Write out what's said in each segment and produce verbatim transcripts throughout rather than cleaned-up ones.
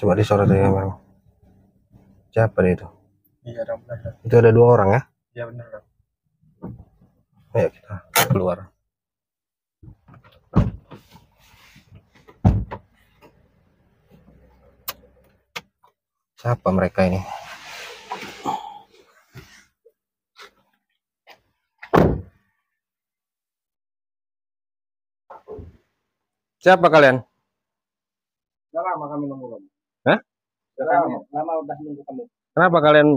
Coba disorot ya, Bang. Siapa dia itu? Iya, benar. Itu ada dua orang ya? Iya, benar. Ayo kita keluar. Siapa mereka ini? Siapa kalian? Udah lama kami nunggu kamu. Hah? Udah lama, lama udah nunggu kamu. Kenapa kalian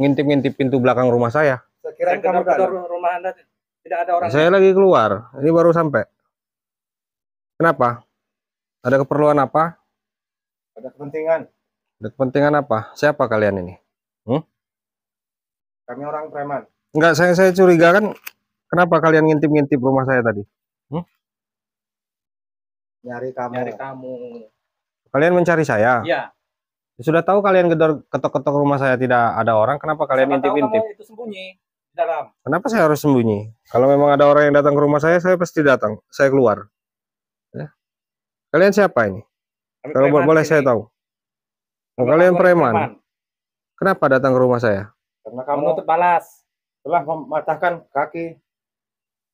ngintip-ngintip pintu belakang rumah saya? Sekiranya kamu keluar rumah Anda tidak ada orang. Saya lagi keluar, ini baru sampai. Kenapa? Ada keperluan apa? Ada kepentingan. Ada kepentingan apa? Siapa kalian ini? Hmm? Kami orang preman. Enggak, saya saya curiga kan. Kenapa kalian ngintip-ngintip rumah saya tadi? Hmm? Nyari kamu. Nyari kamu. Kalian mencari saya? Iya. Sudah tahu kalian ketok-ketok rumah saya tidak ada orang, kenapa kalian intip-intip? Itu sembunyi di dalam. Kenapa saya harus sembunyi? Kalau memang ada orang yang datang ke rumah saya, saya pasti datang. Saya keluar. Ya. Kalian siapa ini? Kami kalau boleh ini. Saya tahu. Kami kalian preman. preman. Kenapa datang ke rumah saya? Karena kamu menuntut balas telah mematahkan kaki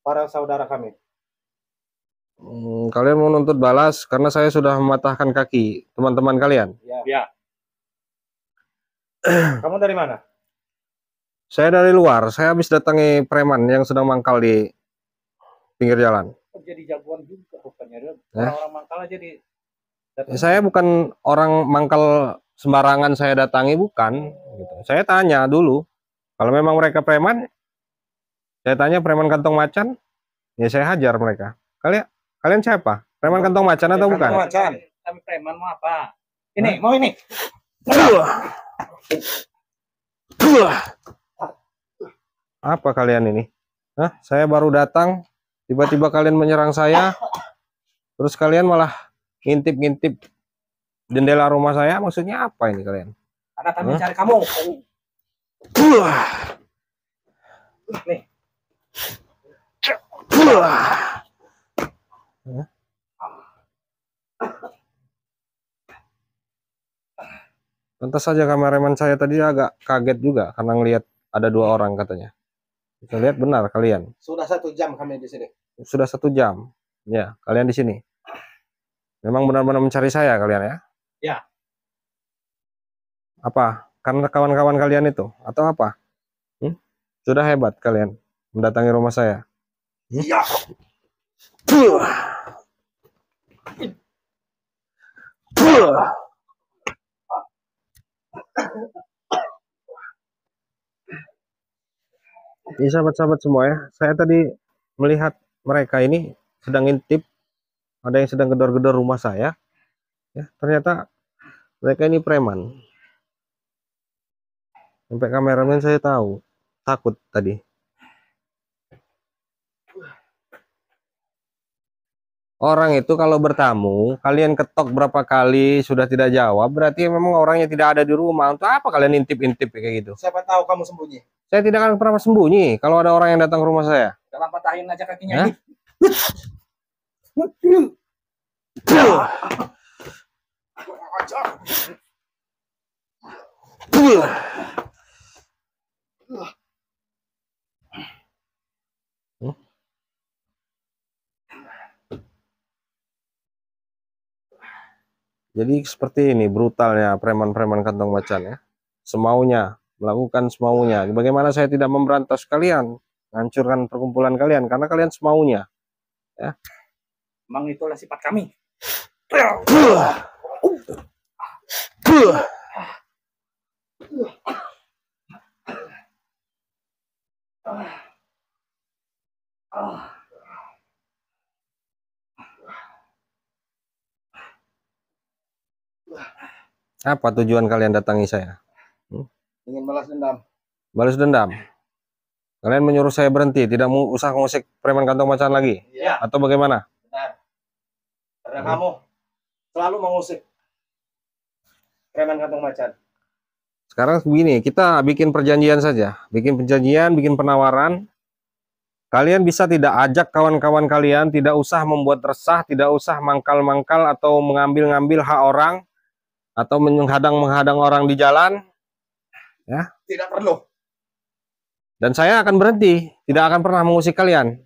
para saudara kami. Hmm, kalian menuntut balas karena saya sudah mematahkan kaki teman-teman kalian. Ya. Ya. Kamu dari mana? Saya dari luar. Saya habis datangi preman yang sedang mangkal di pinggir jalan. Jadi jagoan juga rupanya. Orang mangkal aja di. Saya bukan orang mangkal sembarangan. Saya datangi bukan. Gitu. Saya tanya dulu. Kalau memang mereka preman, saya tanya preman kantong macan. Ya saya hajar mereka. Kalian, kalian siapa? Preman kantong macan atau bukan? Kantong macan. Kami preman mau apa? Ini, mau ini. Apa kalian ini? Hah? Saya baru datang, tiba-tiba kalian menyerang saya, terus kalian malah ngintip-ngintip jendela rumah saya. Maksudnya apa ini kalian? Karena kami huh? cari kamu. Nih. Huh? Lantas saja kameramen saya tadi agak kaget juga karena ngelihat ada dua orang katanya. Kita lihat benar kalian. Sudah satu jam kami di sini. Sudah satu jam. Ya, kalian di sini. Memang benar-benar mencari saya kalian ya? Ya. Apa? Karena kawan-kawan kalian itu atau apa? Hmm? Sudah hebat kalian mendatangi rumah saya. Iya. Ini sahabat-sahabat semua ya, saya tadi melihat mereka ini sedang ngintip, ada yang sedang gedor-gedor rumah saya ya, ternyata mereka ini preman. Sampai kameramen saya tahu, takut tadi. Orang itu kalau bertamu, kalian ketok berapa kali sudah tidak jawab, berarti memang orangnya tidak ada di rumah. Untuk apa kalian intip-intip kayak gitu? Siapa tahu kamu sembunyi. Saya tidak akan pernah sembunyi kalau ada orang yang datang ke rumah saya. Jangan patahin aja kakinya. Jadi seperti ini brutalnya preman-preman kantong macan ya. Semaunya, melakukan semaunya. Bagaimana saya tidak memberantas kalian, hancurkan perkumpulan kalian karena kalian semaunya. Ya. Memang itulah sifat kami. Apa tujuan kalian datangi saya? Hmm? Ingin balas dendam. Balas dendam. Kalian menyuruh saya berhenti, tidak mau usah ngusik preman kantong macan lagi? Iya. Atau bagaimana? Benar. Karena hmm. kamu selalu mengusik preman kantong macan. Sekarang begini, kita bikin perjanjian saja. Bikin perjanjian, bikin penawaran. Kalian bisa tidak ajak kawan-kawan kalian, tidak usah membuat resah, tidak usah mangkal-mangkal atau mengambil-ngambil hak orang. atau menghadang-menghadang orang di jalan, ya tidak perlu. Dan saya akan berhenti, tidak akan pernah mengusik kalian.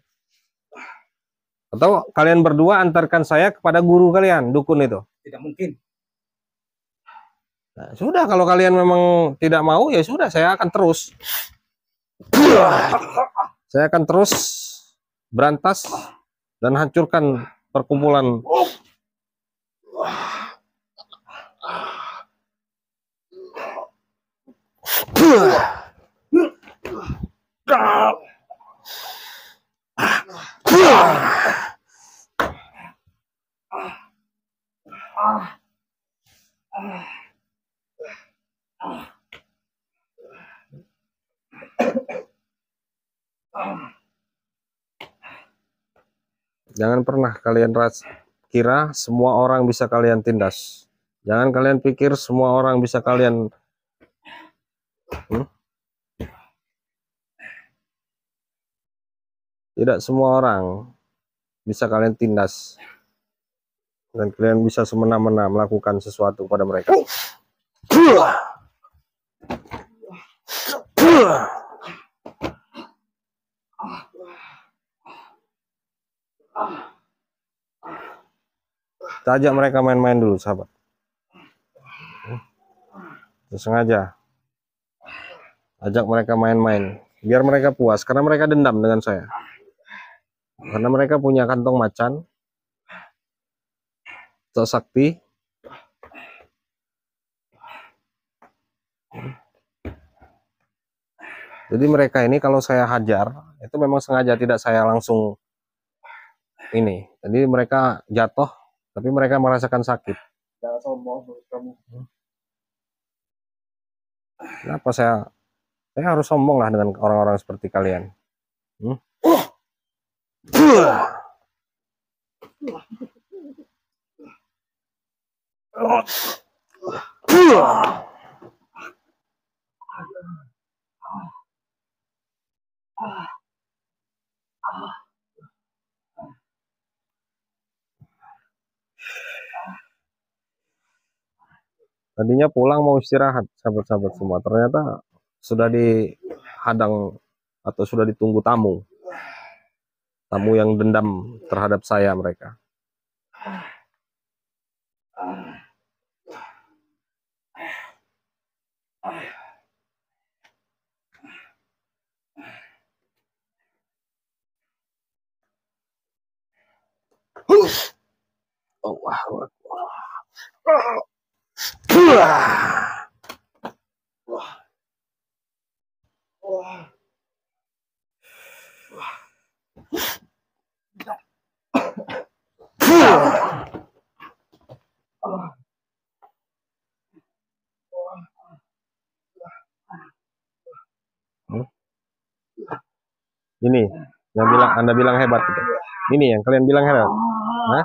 Atau kalian berdua antarkan saya kepada guru kalian, dukun itu. Tidak mungkin. Nah, sudah, kalau kalian memang tidak mau, ya sudah, saya akan terus. Saya akan terus berantas dan hancurkan perkumpulan. Jangan pernah kalian kira semua orang bisa kalian tindas. Jangan kalian pikir semua orang bisa kalian hmm? Tidak semua orang bisa kalian tindas dan kalian bisa semena-mena melakukan sesuatu pada mereka. Kita ajak mereka main-main dulu, sahabat. Sengaja ajak mereka main-main biar mereka puas, karena mereka dendam dengan saya, karena mereka punya kantong macan atau sakti. Jadi mereka ini kalau saya hajar itu memang sengaja, tidak saya langsung ini. Jadi mereka jatuh, tapi mereka merasakan sakit. Jangan sombong kamu. Kenapa saya, saya harus sombong lah dengan orang-orang seperti kalian. Hmm? Tadinya pulang mau istirahat, sahabat-sahabat semua. Ternyata sudah dihadang atau sudah ditunggu tamu. Tamu yang dendam terhadap saya mereka. Oh, wow. Wah. Wah. Wah. Wah. Ini yang bilang, Anda bilang hebat gitu. Ini yang kalian bilang hebat. Hah?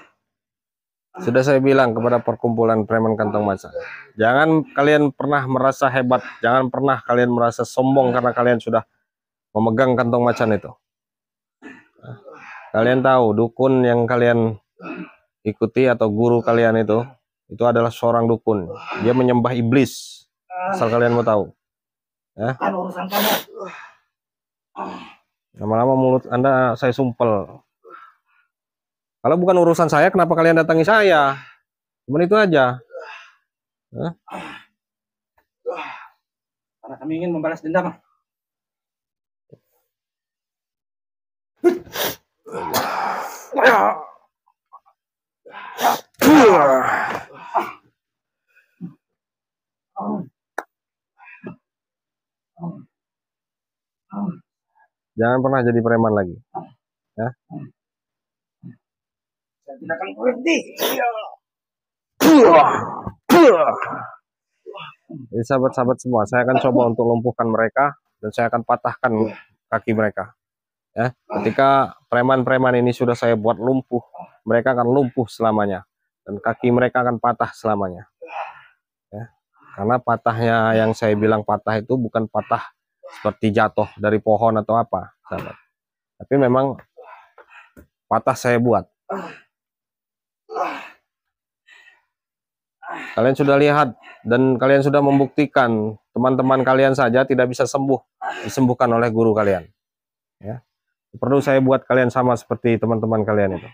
Sudah saya bilang kepada perkumpulan preman kantong macan, jangan kalian pernah merasa hebat, jangan pernah kalian merasa sombong karena kalian sudah memegang kantong macan itu. Kalian tahu dukun yang kalian ikuti atau guru kalian itu, itu adalah seorang dukun. Dia menyembah iblis, asal kalian mau tahu. Ya. Lama-lama mulut Anda saya sumpel. Kalau bukan urusan saya, kenapa kalian datangi saya? Cuman itu aja. Hah? Karena kami ingin membalas dendam. Jangan pernah jadi preman lagi. Ya? tidak akan berhenti. Jadi sahabat-sahabat semua, saya akan coba untuk lumpuhkan mereka dan saya akan patahkan kaki mereka. Ya, ketika preman-preman ini sudah saya buat lumpuh, mereka akan lumpuh selamanya dan kaki mereka akan patah selamanya. Ya, karena patahnya yang saya bilang patah itu bukan patah seperti jatuh dari pohon atau apa, sahabat. Tapi memang patah saya buat. Kalian sudah lihat dan kalian sudah membuktikan, teman-teman kalian saja tidak bisa sembuh, disembuhkan oleh guru kalian. Ya, perlu saya buat kalian sama seperti teman-teman kalian itu.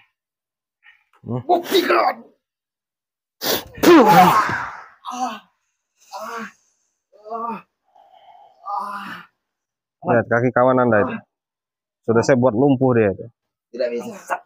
Hmm. Buktikan. Lihat kaki kawan Anda itu. Sudah saya buat lumpuh dia itu. Tidak bisa.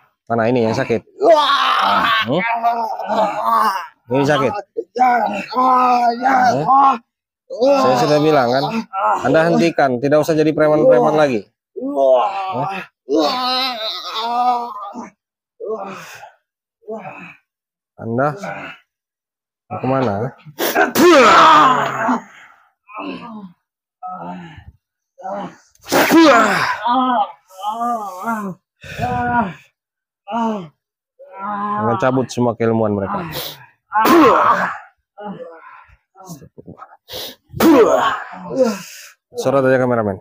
Mana ini yang sakit? Hmm? Ini sakit. Hmm? Saya sudah bilang kan, Anda hentikan, tidak usah jadi preman-preman lagi. Anda mau kemana? Jangan cabut semua keilmuan mereka. Sorot aja kameramen.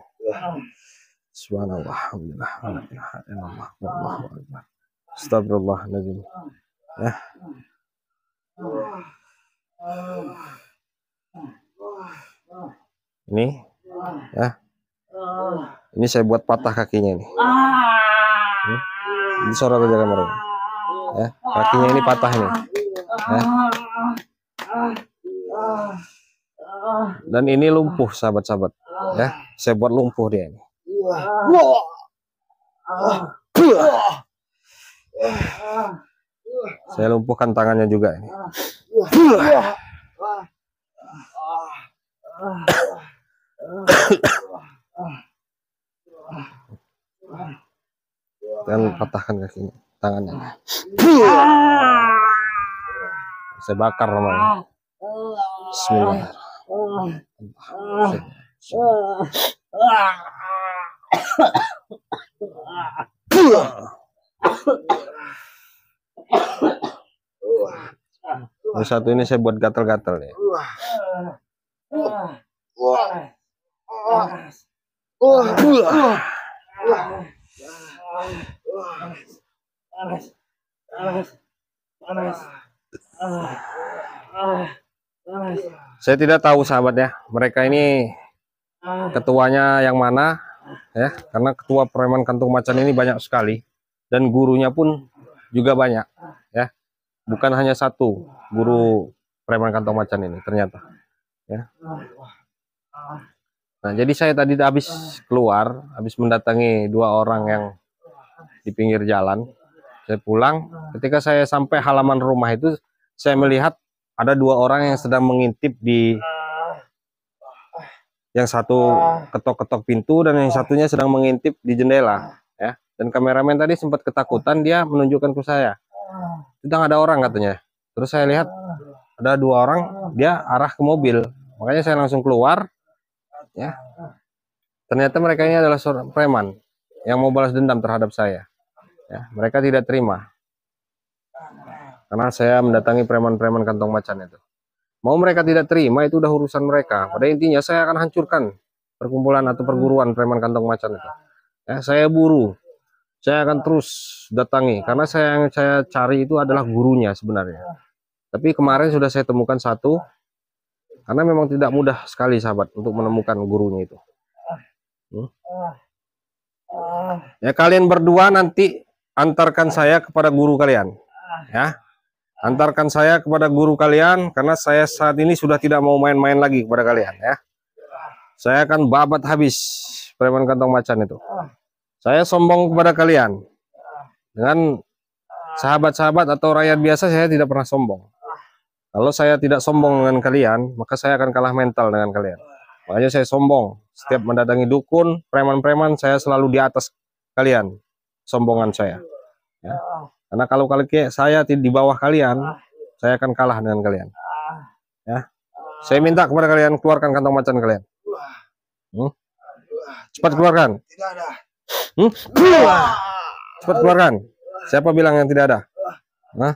Subhanallah, alhamdulillah, alhamdulillah, alhamdulillah, astagfirullah, nazim. Ya. Ini, ya. Ini saya buat patah kakinya ini. Ini sorot aja kameramen. Ya, kakinya ini patah ini. Ya. Dan ini lumpuh sahabat-sahabat, ya saya buat lumpuh dia ini. Saya lumpuhkan tangannya juga ini. Dan patahkan kakinya, tangannya. Saya bakar namanya. Bismillah. Yang satu ini saya buat gatal-gatal ya. Saya tidak tahu sahabat ya, mereka ini ketuanya yang mana ya, karena ketua preman kantung macan ini banyak sekali dan gurunya pun juga banyak ya, bukan hanya satu guru preman kantung macan ini ternyata ya. Nah jadi saya tadi habis keluar, habis mendatangi dua orang yang di pinggir jalan, saya pulang, ketika saya sampai halaman rumah itu saya melihat ada dua orang yang sedang mengintip di, yang satu ketok-ketok pintu dan yang satunya sedang mengintip di jendela, ya. Dan kameramen tadi sempat ketakutan, dia menunjukkan ke saya, sedang ada orang katanya. Terus saya lihat ada dua orang, dia arah ke mobil, makanya saya langsung keluar, ya. Ternyata mereka ini adalah seorang preman yang mau balas dendam terhadap saya, ya. Mereka tidak terima. Karena saya mendatangi preman-preman kantong macan itu. Mau mereka tidak terima itu udah urusan mereka. Pada intinya saya akan hancurkan perkumpulan atau perguruan preman kantong macan itu. Ya, saya buru. Saya akan terus datangi. Karena saya yang saya cari itu adalah gurunya sebenarnya. Tapi kemarin sudah saya temukan satu. Karena memang tidak mudah sekali sahabat untuk menemukan gurunya itu. Hmm? Ya, kalian berdua nanti antarkan saya kepada guru kalian. Ya, antarkan saya kepada guru kalian karena saya saat ini sudah tidak mau main-main lagi kepada kalian. Ya, saya akan babat habis preman kantong macan itu. Saya sombong kepada kalian. Dengan sahabat-sahabat atau rakyat biasa saya tidak pernah sombong. Kalau saya tidak sombong dengan kalian, maka saya akan kalah mental dengan kalian. Makanya saya sombong. Setiap mendatangi dukun, preman-preman, saya selalu di atas kalian. Sombongan saya. Ya. Karena kalau kalian saya di bawah kalian, saya akan kalah dengan kalian. Ya. Saya minta kepada kalian keluarkan kantong macan kalian. Hmm? Cepat keluarkan. Hmm? Cepat keluarkan. Siapa bilang yang tidak ada? Nah.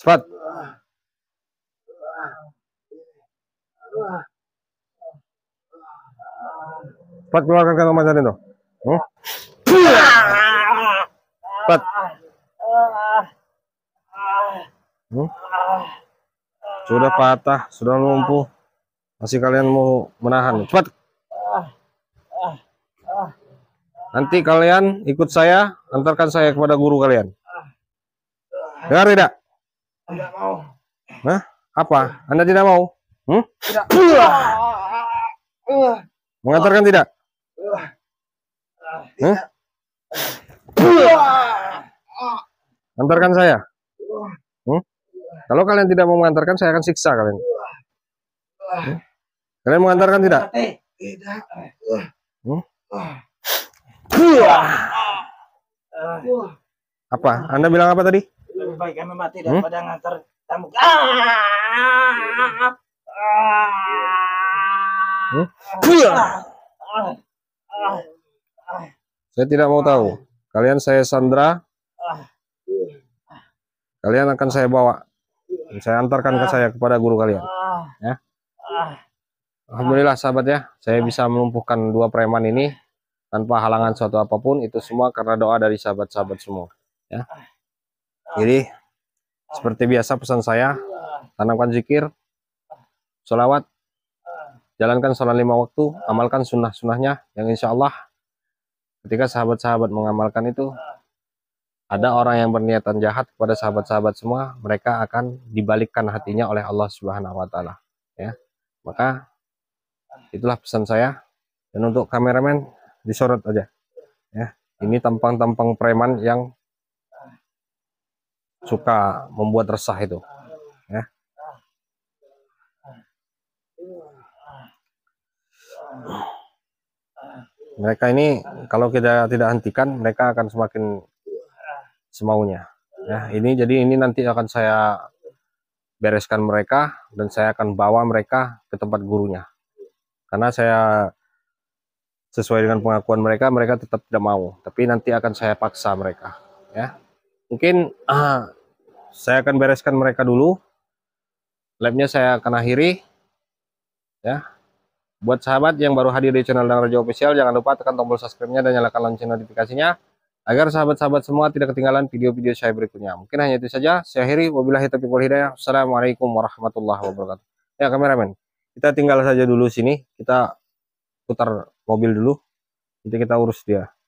Cepat. Cepat keluarkan kantong macan itu. Hmm? Cepat. Hmm? Sudah patah, sudah lumpuh. Masih kalian mau menahan. Cepat. Nanti kalian ikut saya, antarkan saya kepada guru kalian. Dengar tidak? Tidak mau. Nah, apa? Anda tidak mau? Hmm? Tidak. Mengantarkan tidak? Tidak. Hmm? Antarkan saya. Hmm? Kalau kalian tidak mau mengantarkan, saya akan siksa kalian. Hmm? Kalian mengantarkan tidak? Tidak. Hmm? Apa? Anda bilang apa tadi? Lebih baik kami mati daripada hmm? ngantar tamu. Hmm? Saya tidak mau tahu. Kalian saya sandra. Kalian akan saya bawa. Saya antarkan ke saya kepada guru kalian. Ya. Alhamdulillah sahabat ya, saya bisa melumpuhkan dua preman ini tanpa halangan suatu apapun. Itu semua karena doa dari sahabat-sahabat semua. Ya. Jadi seperti biasa pesan saya, tanamkan zikir, sholawat, jalankan sholat lima waktu, amalkan sunnah-sunnahnya yang insya Allah ketika sahabat-sahabat mengamalkan itu, ada orang yang berniatan jahat kepada sahabat-sahabat semua, mereka akan dibalikkan hatinya oleh Allah Subhanahu Wa Taala. Ya, maka itulah pesan saya. Dan untuk kameramen disorot aja. Ya, ini tampang-tampang preman yang suka membuat resah itu. Ya. Mereka ini kalau kita tidak hentikan, mereka akan semakin semaunya. Ya, ini jadi ini nanti akan saya bereskan mereka dan saya akan bawa mereka ke tempat gurunya. Karena saya sesuai dengan pengakuan mereka, mereka tetap tidak mau. Tapi nanti akan saya paksa mereka. Ya, mungkin uh, saya akan bereskan mereka dulu. Live-nya saya akan akhiri. Ya, buat sahabat yang baru hadir di channel Dang Rajo Official, jangan lupa tekan tombol subscribe-nya dan nyalakan lonceng notifikasinya agar sahabat-sahabat semua tidak ketinggalan video-video saya berikutnya. Mungkin hanya itu saja. Saya akhiri. Wabillahi taufiq wal hidayah. Assalamualaikum warahmatullahi wabarakatuh. Ya kameramen. Kita tinggal saja dulu sini, kita putar mobil dulu, nanti kita urus dia.